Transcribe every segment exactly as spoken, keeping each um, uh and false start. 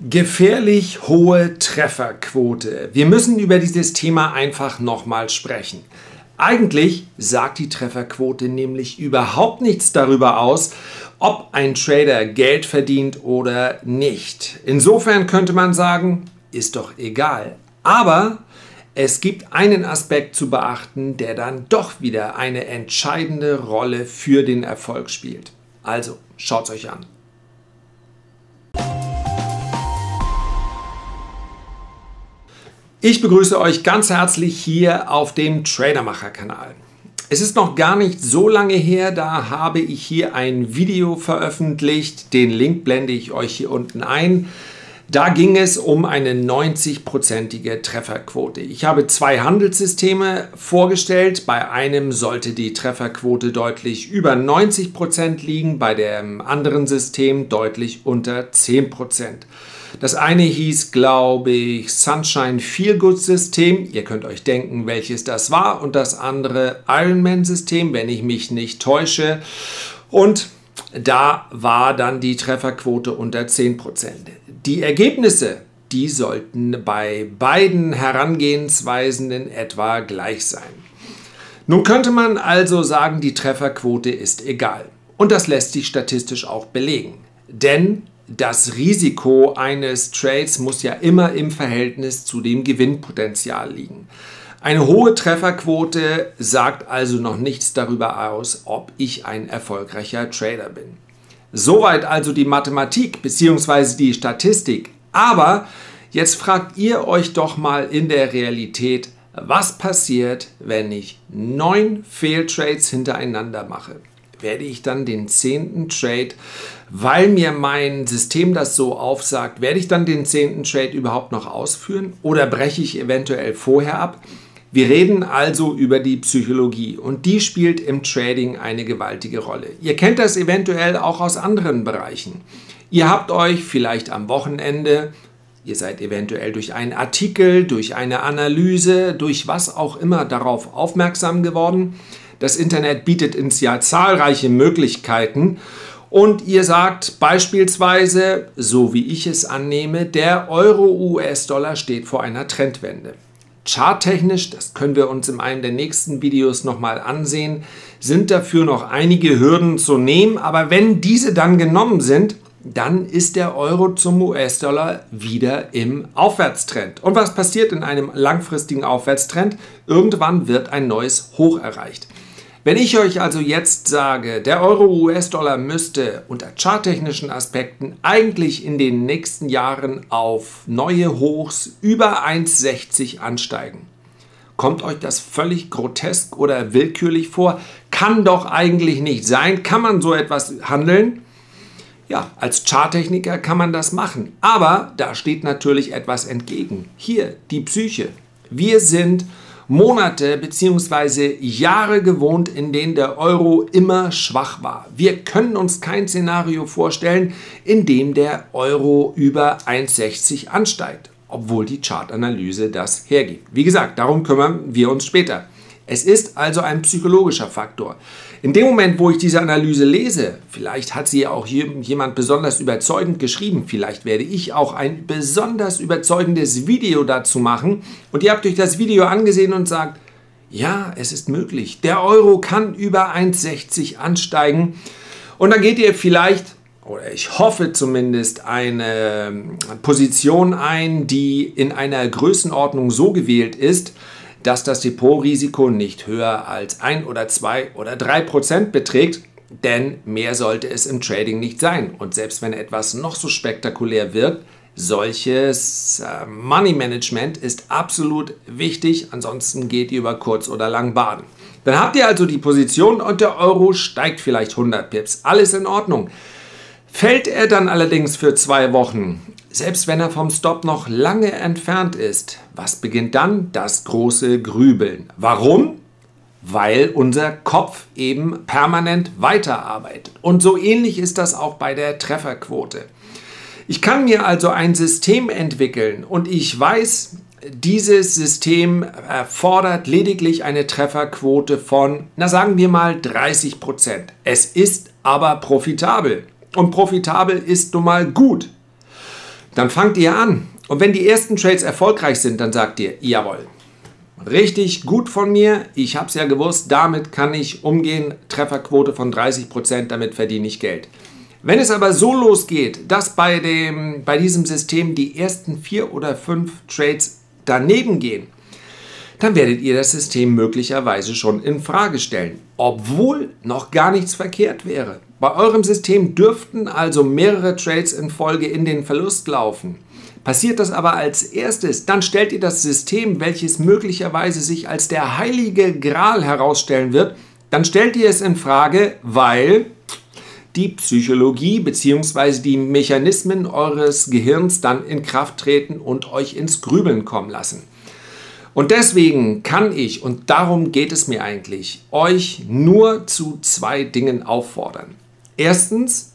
Gefährlich hohe Trefferquote. Wir müssen über dieses Thema einfach nochmal sprechen. Eigentlich sagt die Trefferquote nämlich überhaupt nichts darüber aus, ob ein Trader Geld verdient oder nicht. Insofern könnte man sagen, ist doch egal. Aber es gibt einen Aspekt zu beachten, der dann doch wieder eine entscheidende Rolle für den Erfolg spielt. Also schaut's euch an. Ich begrüße euch ganz herzlich hier auf dem Tradermacher-Kanal. Es ist noch gar nicht so lange her, da habe ich hier ein Video veröffentlicht, den Link blende ich euch hier unten ein. Da ging es um eine neunzig prozentige Trefferquote. Ich habe zwei Handelssysteme vorgestellt. Bei einem sollte die Trefferquote deutlich über neunzig Prozent liegen, bei dem anderen System deutlich unter zehn Prozent. Das eine hieß, glaube ich, Sunshine Feelgood System. Ihr könnt euch denken, welches das war. Und das andere Ironman System, wenn ich mich nicht täusche. Und da war dann die Trefferquote unter zehn Prozent. Die Ergebnisse, die sollten bei beiden Herangehensweisen in etwa gleich sein. Nun könnte man also sagen, die Trefferquote ist egal. Und das lässt sich statistisch auch belegen. Denn das Risiko eines Trades muss ja immer im Verhältnis zu dem Gewinnpotenzial liegen. Eine hohe Trefferquote sagt also noch nichts darüber aus, ob ich ein erfolgreicher Trader bin. Soweit also die Mathematik bzw. die Statistik. Aber jetzt fragt ihr euch doch mal in der Realität, was passiert, wenn ich neun Fehltrades hintereinander mache? Werde ich dann den zehnten Trade, weil mir mein System das so aufsagt, werde ich dann den zehnten Trade überhaupt noch ausführen oder breche ich eventuell vorher ab? Wir reden also über die Psychologie und die spielt im Trading eine gewaltige Rolle. Ihr kennt das eventuell auch aus anderen Bereichen. Ihr habt euch vielleicht am Wochenende, ihr seid eventuell durch einen Artikel, durch eine Analyse, durch was auch immer darauf aufmerksam geworden. Das Internet bietet ins Jahr zahlreiche Möglichkeiten und ihr sagt beispielsweise, so wie ich es annehme, der Euro-U S-Dollar steht vor einer Trendwende. Charttechnisch, das können wir uns in einem der nächsten Videos nochmal ansehen, sind dafür noch einige Hürden zu nehmen, aber wenn diese dann genommen sind, dann ist der Euro zum U S-Dollar wieder im Aufwärtstrend. Und was passiert in einem langfristigen Aufwärtstrend? Irgendwann wird ein neues Hoch erreicht. Wenn ich euch also jetzt sage, der Euro-U S-Dollar müsste unter charttechnischen Aspekten eigentlich in den nächsten Jahren auf neue Hochs über eins Komma sechzig ansteigen. Kommt euch das völlig grotesk oder willkürlich vor? Kann doch eigentlich nicht sein. Kann man so etwas handeln? Ja, als Charttechniker kann man das machen, aber da steht natürlich etwas entgegen. Hier die Psyche. Wir sind Monate bzw. Jahre gewohnt, in denen der Euro immer schwach war. Wir können uns kein Szenario vorstellen, in dem der Euro über eins Komma sechzig ansteigt, obwohl die Chartanalyse das hergibt. Wie gesagt, darum kümmern wir uns später. Es ist also ein psychologischer Faktor. In dem Moment, wo ich diese Analyse lese, vielleicht hat sie ja auch jemand besonders überzeugend geschrieben, vielleicht werde ich auch ein besonders überzeugendes Video dazu machen und ihr habt euch das Video angesehen und sagt, ja, es ist möglich, der Euro kann über eins Komma sechzig ansteigen und dann geht ihr vielleicht, oder ich hoffe zumindest, eine Position ein, die in einer Größenordnung so gewählt ist, dass das Depotrisiko nicht höher als ein oder zwei oder drei Prozent beträgt, denn mehr sollte es im Trading nicht sein. Und selbst wenn etwas noch so spektakulär wirkt, solches Money Management ist absolut wichtig, ansonsten geht ihr über kurz oder lang baden. Dann habt ihr also die Position und der Euro steigt vielleicht hundert Pips. Alles in Ordnung. Fällt er dann allerdings für zwei Wochen, selbst wenn er vom Stop noch lange entfernt ist, was beginnt dann? Das große Grübeln. Warum? Weil unser Kopf eben permanent weiterarbeitet. Und so ähnlich ist das auch bei der Trefferquote. Ich kann mir also ein System entwickeln und ich weiß, dieses System erfordert lediglich eine Trefferquote von, na sagen wir mal, dreißig Prozent. Es ist aber profitabel. Und profitabel ist nun mal gut. Dann fangt ihr an. Und wenn die ersten Trades erfolgreich sind, dann sagt ihr, jawohl, richtig gut von mir, ich habe es ja gewusst, damit kann ich umgehen, Trefferquote von dreißig Prozent, damit verdiene ich Geld. Wenn es aber so losgeht, dass bei, dem, bei diesem System die ersten vier oder fünf Trades daneben gehen, dann werdet ihr das System möglicherweise schon in Frage stellen, obwohl noch gar nichts verkehrt wäre. Bei eurem System dürften also mehrere Trades in Folge in den Verlust laufen. Passiert das aber als erstes, dann stellt ihr das System, welches möglicherweise sich als der heilige Gral herausstellen wird, dann stellt ihr es in Frage, weil die Psychologie bzw. die Mechanismen eures Gehirns dann in Kraft treten und euch ins Grübeln kommen lassen. Und deswegen kann ich, und darum geht es mir eigentlich, euch nur zu zwei Dingen auffordern. Erstens,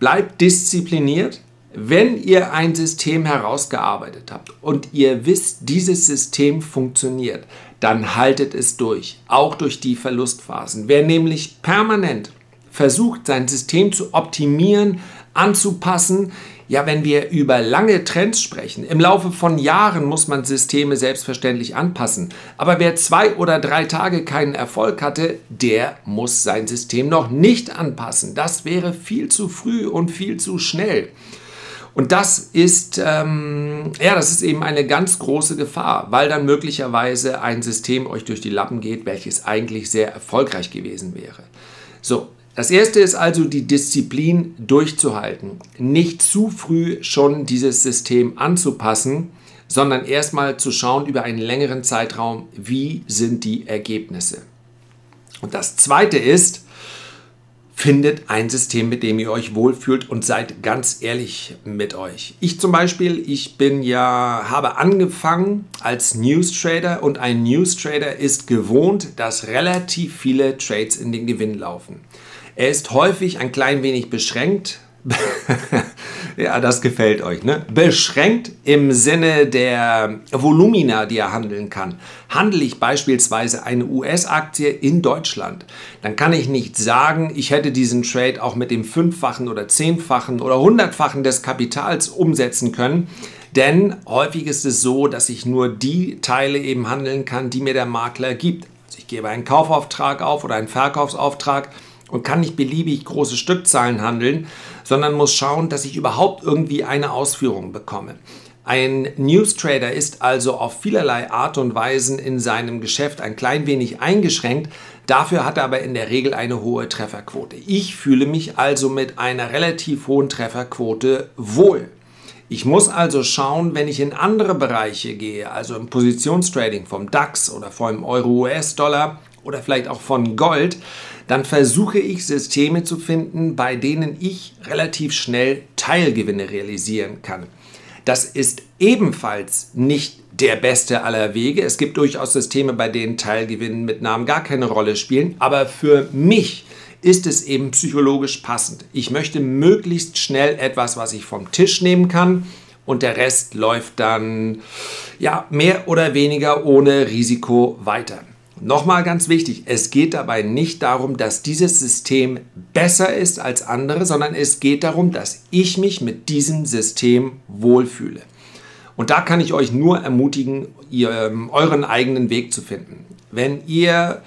bleibt diszipliniert. Wenn ihr ein System herausgearbeitet habt und ihr wisst, dieses System funktioniert, dann haltet es durch, auch durch die Verlustphasen. Wer nämlich permanent versucht, sein System zu optimieren, anzupassen, ja, wenn wir über lange Trends sprechen, im Laufe von Jahren muss man Systeme selbstverständlich anpassen. Aber wer zwei oder drei Tage keinen Erfolg hatte, der muss sein System noch nicht anpassen. Das wäre viel zu früh und viel zu schnell. Und das ist, ähm, ja, das ist eben eine ganz große Gefahr, weil dann möglicherweise ein System euch durch die Lappen geht, welches eigentlich sehr erfolgreich gewesen wäre. So, das erste ist also die Disziplin durchzuhalten. Nicht zu früh schon dieses System anzupassen, sondern erstmal zu schauen über einen längeren Zeitraum, wie sind die Ergebnisse. Und das zweite ist, findet ein System, mit dem ihr euch wohlfühlt und seid ganz ehrlich mit euch. Ich zum Beispiel, ich bin ja, habe angefangen als News Trader und ein News Trader ist gewohnt, dass relativ viele Trades in den Gewinn laufen. Er ist häufig ein klein wenig beschränkt. Ja, das gefällt euch, ne? Beschränkt im Sinne der Volumina, die er handeln kann. Handle ich beispielsweise eine U S-Aktie in Deutschland, dann kann ich nicht sagen, ich hätte diesen Trade auch mit dem fünffachen oder zehnfachen oder hundertfachen des Kapitals umsetzen können, denn häufig ist es so, dass ich nur die Teile eben handeln kann, die mir der Makler gibt. Also ich gebe einen Kaufauftrag auf oder einen Verkaufsauftrag und kann nicht beliebig große Stückzahlen handeln, sondern muss schauen, dass ich überhaupt irgendwie eine Ausführung bekomme. Ein News Trader ist also auf vielerlei Art und Weisen in seinem Geschäft ein klein wenig eingeschränkt, dafür hat er aber in der Regel eine hohe Trefferquote. Ich fühle mich also mit einer relativ hohen Trefferquote wohl. Ich muss also schauen, wenn ich in andere Bereiche gehe, also im Positionstrading vom DAX oder vom Euro-U S-Dollar oder vielleicht auch von Gold, dann versuche ich Systeme zu finden, bei denen ich relativ schnell Teilgewinne realisieren kann. Das ist ebenfalls nicht der beste aller Wege. Es gibt durchaus Systeme, bei denen Teilgewinne mit Namen gar keine Rolle spielen, aber für mich ist es eben psychologisch passend. Ich möchte möglichst schnell etwas, was ich vom Tisch nehmen kann, und der Rest läuft dann ja, mehr oder weniger ohne Risiko weiter. Nochmal ganz wichtig, es geht dabei nicht darum, dass dieses System besser ist als andere, sondern es geht darum, dass ich mich mit diesem System wohlfühle. Und da kann ich euch nur ermutigen, ihr, euren eigenen Weg zu finden. Wenn ihr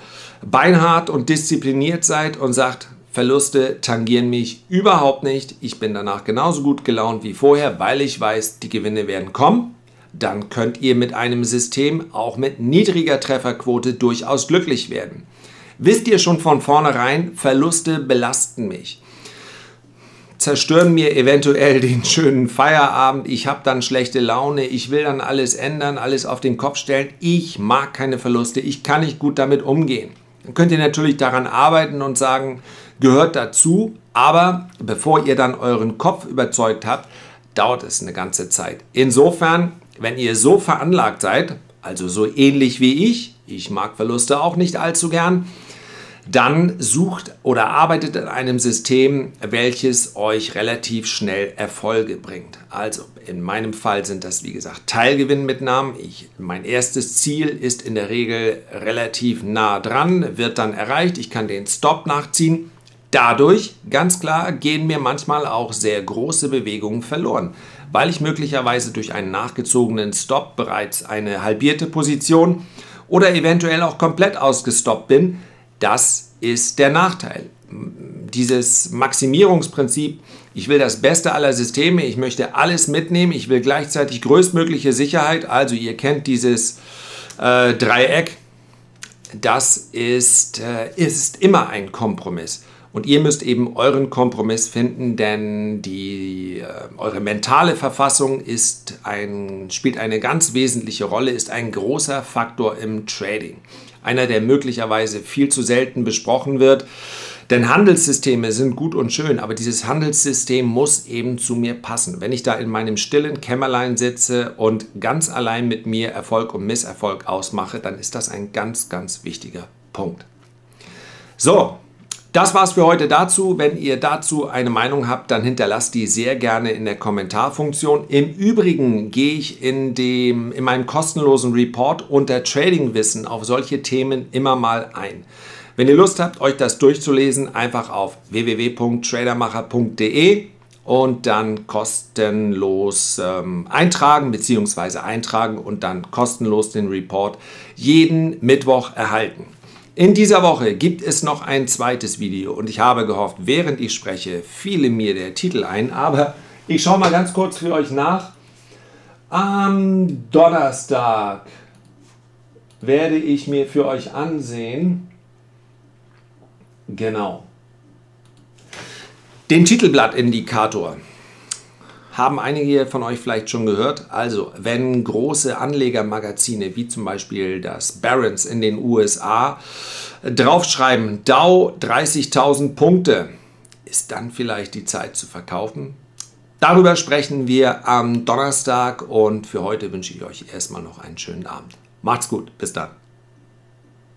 beinhart und diszipliniert seid und sagt, Verluste tangieren mich überhaupt nicht, ich bin danach genauso gut gelaunt wie vorher, weil ich weiß, die Gewinne werden kommen, dann könnt ihr mit einem System auch mit niedriger Trefferquote durchaus glücklich werden. Wisst ihr schon von vornherein, Verluste belasten mich, zerstören mir eventuell den schönen Feierabend, ich habe dann schlechte Laune, ich will dann alles ändern, alles auf den Kopf stellen, ich mag keine Verluste, ich kann nicht gut damit umgehen. Dann könnt ihr natürlich daran arbeiten und sagen, gehört dazu, aber bevor ihr dann euren Kopf überzeugt habt, dauert es eine ganze Zeit. Insofern, wenn ihr so veranlagt seid, also so ähnlich wie ich, ich mag Verluste auch nicht allzu gern, dann sucht oder arbeitet an einem System, welches euch relativ schnell Erfolge bringt. Also in meinem Fall sind das, wie gesagt, Teilgewinnmitnahmen. Ich, mein erstes Ziel ist in der Regel relativ nah dran, wird dann erreicht. Ich kann den Stop nachziehen. Dadurch, ganz klar, gehen mir manchmal auch sehr große Bewegungen verloren, weil ich möglicherweise durch einen nachgezogenen Stop bereits eine halbierte Position oder eventuell auch komplett ausgestoppt bin. Das ist der Nachteil. Dieses Maximierungsprinzip, ich will das Beste aller Systeme, ich möchte alles mitnehmen, ich will gleichzeitig größtmögliche Sicherheit, also ihr kennt dieses äh, Dreieck, das ist, äh, ist immer ein Kompromiss. Und ihr müsst eben euren Kompromiss finden, denn die, äh, eure mentale Verfassung ist ein, spielt eine ganz wesentliche Rolle, ist ein großer Faktor im Trading. Einer, der möglicherweise viel zu selten besprochen wird. Denn Handelssysteme sind gut und schön, aber dieses Handelssystem muss eben zu mir passen. Wenn ich da in meinem stillen Kämmerlein sitze und ganz allein mit mir Erfolg und Misserfolg ausmache, dann ist das ein ganz, ganz wichtiger Punkt. So, das war's für heute dazu. Wenn ihr dazu eine Meinung habt, dann hinterlasst die sehr gerne in der Kommentarfunktion. Im Übrigen gehe ich in, dem, in meinem kostenlosen Report unter Tradingwissen auf solche Themen immer mal ein. Wenn ihr Lust habt, euch das durchzulesen, einfach auf w w w punkt tradermacher punkt de und dann kostenlos ähm, eintragen bzw. eintragen und dann kostenlos den Report jeden Mittwoch erhalten. In dieser Woche gibt es noch ein zweites Video und ich habe gehofft, während ich spreche, fiele mir der Titel ein, aber ich schaue mal ganz kurz für euch nach. Am Donnerstag werde ich mir für euch ansehen, genau, den Titelblattindikator. Haben einige von euch vielleicht schon gehört. Also, wenn große Anlegermagazine wie zum Beispiel das Barrons in den U S A draufschreiben, Dow dreißigtausend Punkte, ist dann vielleicht die Zeit zu verkaufen? Darüber sprechen wir am Donnerstag und für heute wünsche ich euch erstmal noch einen schönen Abend. Macht's gut, bis dann.